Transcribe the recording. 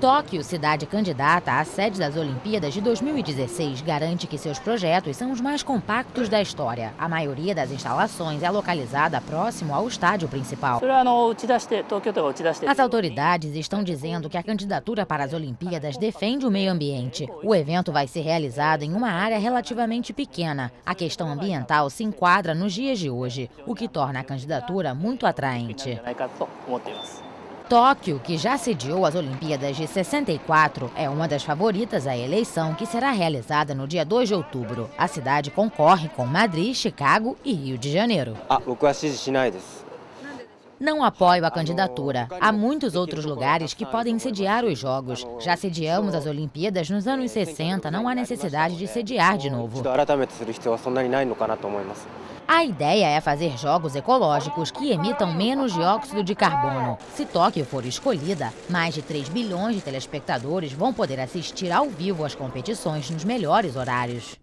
Tóquio, cidade candidata à sede das Olimpíadas de 2016, garante que seus projetos são os mais compactos da história. A maioria das instalações é localizada próximo ao estádio principal. As autoridades estão dizendo que a candidatura para as Olimpíadas defende o meio ambiente. O evento vai ser realizado em uma área relativamente pequena. A questão ambiental se enquadra nos dias de hoje, o que torna a candidatura muito atraente. Tóquio, que já sediou as Olimpíadas de 64, é uma das favoritas à eleição que será realizada no dia 2 de outubro. A cidade concorre com Madrid, Chicago e Rio de Janeiro. Não apoio a candidatura. Há muitos outros lugares que podem sediar os Jogos. Já sediamos as Olimpíadas nos anos 60, não há necessidade de sediar de novo. A ideia é fazer jogos ecológicos que emitam menos dióxido de carbono. Se Tóquio for escolhida, mais de 3 bilhões de telespectadores vão poder assistir ao vivo às competições nos melhores horários.